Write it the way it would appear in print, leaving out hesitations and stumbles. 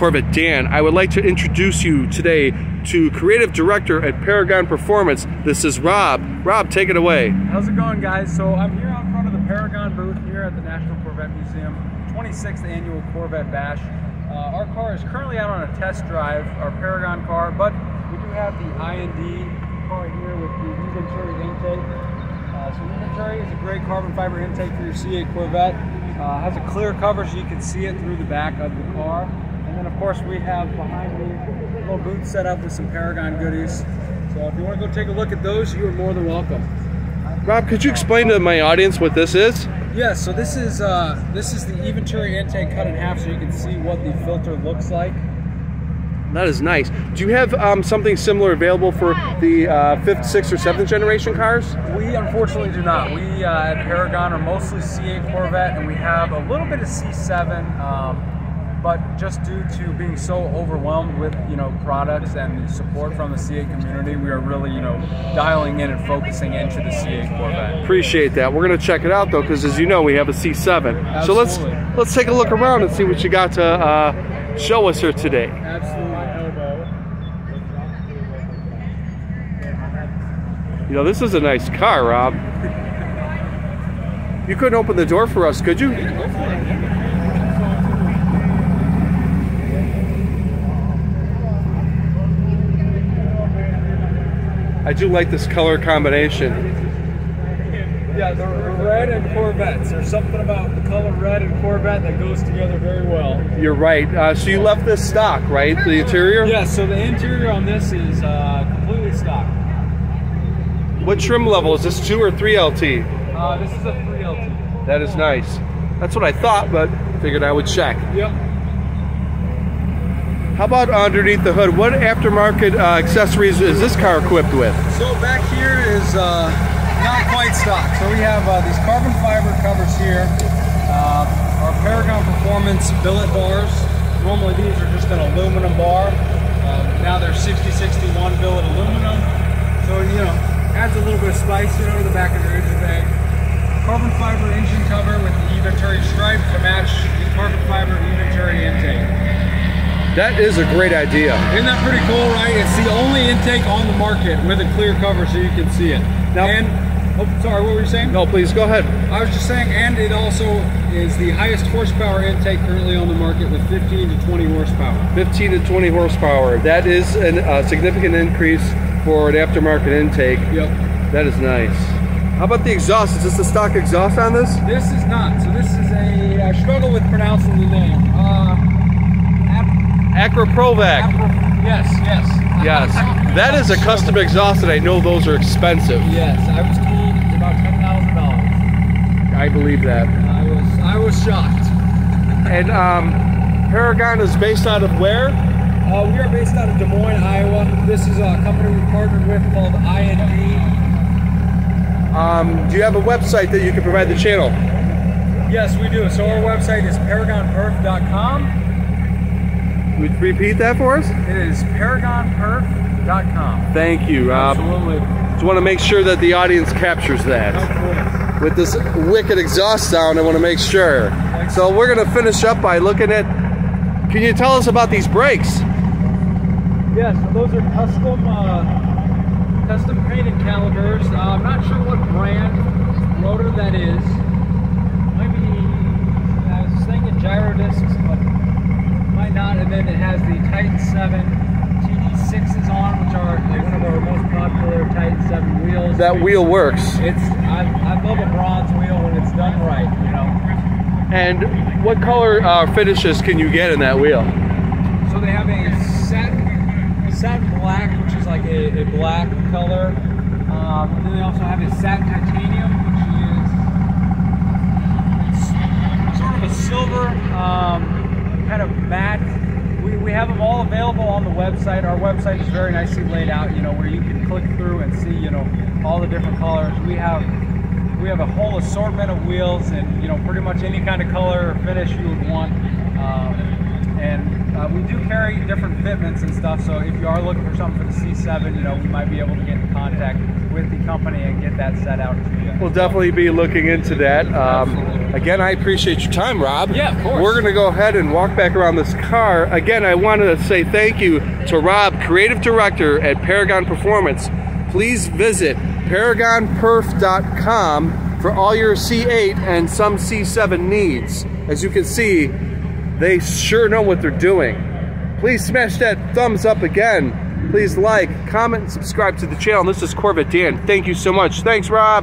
Corvette Dan, I would like to introduce you today to Creative Director at Paragon Performance. This is Rob. Rob, take it away. How's it going, guys? So I'm here out front of the Paragon booth here at the National Corvette Museum, 26th Annual Corvette Bash. Our car is currently out on a test drive, our Paragon car, but we do have the IND car here with the Eventuri intake. So the Eventuri is a great carbon fiber intake for your C8 Corvette. Has a clear cover so you can see it through the back of the car. And then of course we have behind me a little booth set up with some Paragon goodies. So if you want to go take a look at those, you are more than welcome. Rob, could you explain to my audience what this is? Yeah, so this is the Eventuri intake cut in half so you can see what the filter looks like. That is nice. Do you have something similar available for the 5th, 6th, or 7th generation cars? We unfortunately do not. We at Paragon are mostly C8 Corvette, and we have a little bit of C7, but just due to being so overwhelmed with, you know, products and the support from the C8 community, we are really, you know, dialing in and focusing into the C8 Corvette. Appreciate that. We're going to check it out though, because as you know, we have a C7. Absolutely. So let's take a look around and see what you got to show us here today. Absolutely. You know, this is a nice car, Rob. You couldn't open the door for us, could you? I do like this color combination. Yeah, the red and Corvettes. There's something about the color red and Corvette that goes together very well. You're right. So you left this stock, right? The interior? Yeah, so the interior on this is completely stock. What trim level? Is this 2 or 3 LT? This is a 3 LT. That is nice. That's what I thought, but figured I would check. Yep. How about underneath the hood? What aftermarket accessories is this car equipped with? So back here is not quite stock. So we have these carbon fiber covers here, our Paragon Performance billet bars. Normally these are just an aluminum bar. Now they're 6061 billet aluminum. So, you know, adds a little bit of spice, you know, to the back of your engine bag. Carbon fiber engine cover with the Eventuri stripe to match the carbon fiber Eventuri intake. That is a great idea. Isn't that pretty cool, right? It's the only intake on the market with a clear cover so you can see it. Now, and, oh, sorry, what were you saying? No, please, go ahead. I was just saying, and it also is the highest horsepower intake currently on the market with 15 to 20 horsepower. 15 to 20 horsepower. That is a significant increase for an aftermarket intake. Yep. That is nice. How about the exhaust? Is this the stock exhaust on this? This is not. So this is a, I struggle with pronouncing the name. Acro Provac. Yes. That is a custom exhaust, and I know those are expensive. Yes, I was told it was about $10,000. I believe that. I was shocked. And Paragon is based out of where? We are based out of Des Moines, Iowa. This is a company we partnered with called IND. Do you have a website that you can provide the channel? Yes, we do. So our website is ParagonPerf.com. Would you repeat that for us? It is ParagonPerf.com. Thank you, Rob. Absolutely. Just want to make sure that the audience captures that. Of course. With this wicked exhaust sound, I want to make sure. Thanks. So we're going to finish up by looking at, can you tell us about these brakes? Yes, yeah, so those are custom painted calipers. I'm not sure what brand rotor that is. Maybe I was thinking gyro discs, but might not. And then it has the Titan 7 TD6s on, which are one of our most popular Titan 7 wheels. That wheel works. It's I love a bronze wheel when it's done right, you know. And what color finishes can you get in that wheel? So they have a satin black, which is like a black color. Then they also have a satin titanium, which is sort of a silver, kind of matte. We have them all available on the website. Our website is very nicely laid out, you know, where you can click through and see, you know, all the different colors. We have a whole assortment of wheels and, you know, pretty much any kind of color or finish you would want. And we do carry different fitments and stuff, so if you are looking for something for the C7, you know, we might be able to get in contact with the company and get that set out to you. We'll definitely be looking into that. Absolutely. Again, I appreciate your time, Rob. Yeah, of course. We're going to go ahead and walk back around this car. Again, I wanted to say thank you to Rob, Creative Director at Paragon Performance. Please visit ParagonPerf.com for all your C8 and some C7 needs. As you can see, they sure know what they're doing. Please smash that thumbs up again. Please like, comment, and subscribe to the channel. This is Corvette Dan. Thank you so much. Thanks, Rob.